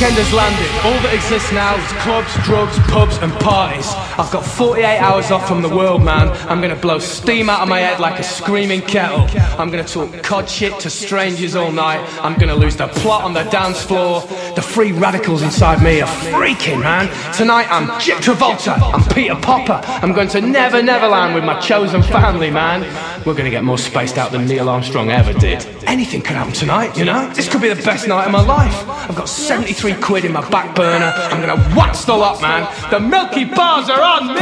weekend has landed. All that exists now is clubs, drugs, pubs and parties. I've got 48 hours off from the world, man. I'm gonna blow steam out of my head like a screaming kettle. I'm gonna talk cod shit to strangers all night. I'm gonna lose the plot on the dance floor. The free radicals inside me are freaking, man. Tonight I'm Jip Travolta, I'm Peter Popper. I'm going to Never Neverland with my chosen family, man. We're gonna get more spaced out than Neil Armstrong ever did. Anything could happen tonight, you know? This could be the best night of my life. I've got 73 quid in my back burner. I'm gonna wax the lot, man. The Milky Bars are on me!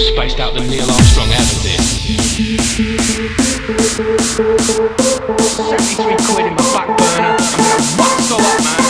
Spaced out than Neil Armstrong ever did. 73 quid in my back burner. I'm gonna rock the lot, man.